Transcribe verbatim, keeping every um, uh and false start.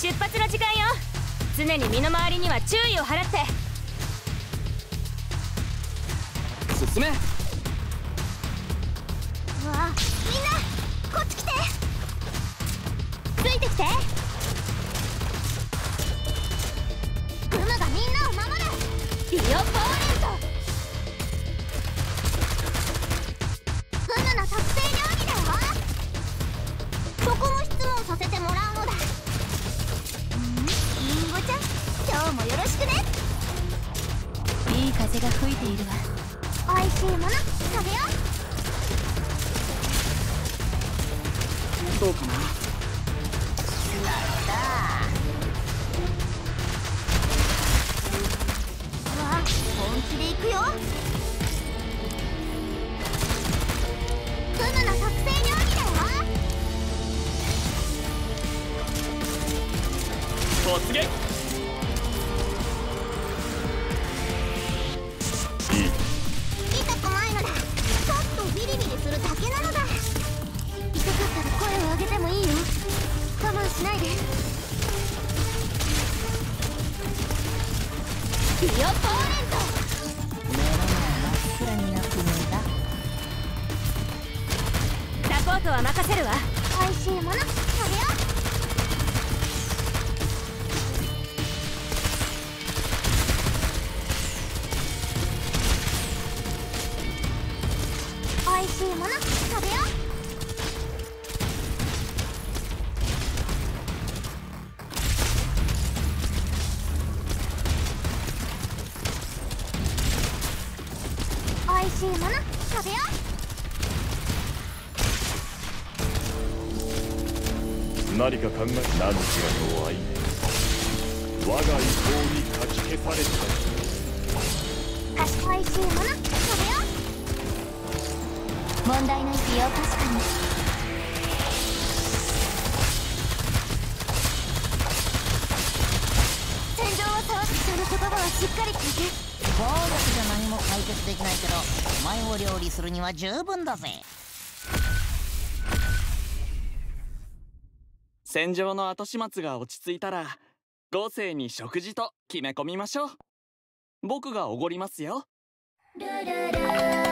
出発の時間よ。常に身の回りには注意を払って進め。わあ、みんなこっち来て。ついてきて。グムがみんなを守る。ディオ・ポーレント、グムの特製料理だよ。そこも質問させてもらうのだ。リンゴちゃん、今日もよろしくね。いい風が吹いているわ。おいしいもの食べよう。どうかな。なるほど。わあ、本気でいくよ。グムの特製料理だよ。突撃。しないで。ディオ・ポーレント、目の前真っ暗になってみた。サポートは任せるわ。おいしいもの食べよう。おいしいもの食べよう。食べよう。何か考え、何しらの愛、我が意向にかき消された。賢いしいもの食べよう。問題ないよ、確かに。しっかり聞いて。暴力じゃ何も解決できないけど、お前を料理するには十分だぜ。戦場の後始末が落ち着いたら、豪勢に食事と決め込みましょう。僕がおごりますよ。ルルル